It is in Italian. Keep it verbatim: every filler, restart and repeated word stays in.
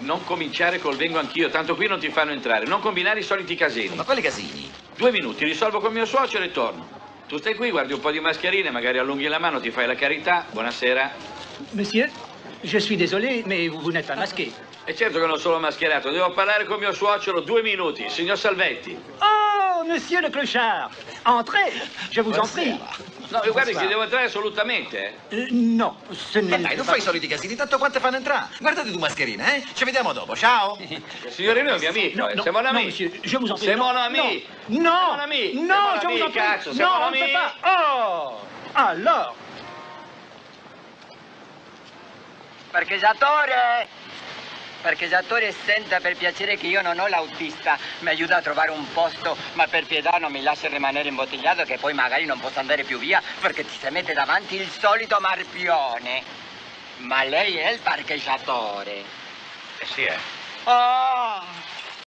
Non cominciare col vengo anch'io, tanto qui non ti fanno entrare. Non combinare i soliti casini. Ma quali casini? Due minuti, risolvo con mio suocero e torno. Tu stai qui, guardi un po' di mascherine, magari allunghi la mano, ti fai la carità. Buonasera. Monsieur, je suis désolé, mais vous n'êtes pas masqué. E certo che non sono mascherato, devo parlare con mio suocero due minuti, signor Salvetti. Oh, monsieur le clochard, entrez, je vous en prie. No, guardi che devo entrare assolutamente. Eh, no, se ne... Eh dai, non fai i soliti casini, tanto quante fanno entrare. Guardate tu mascherina, eh? Ci vediamo dopo, ciao. Signorino è mio amico, eh? C'est mon ami. C'est mon ami. No, no, je vous en prie. Cazzo, c'est mon ami. Oh, allora. Parcheggiatore. Parcheggiatore, senta per piacere che io non ho l'autista, mi aiuta a trovare un posto, ma per pietà non mi lascia rimanere imbottigliato che poi magari non posso andare più via perché ti si mette davanti il solito marpione. Ma lei è il parcheggiatore. Eh sì, eh. Oh!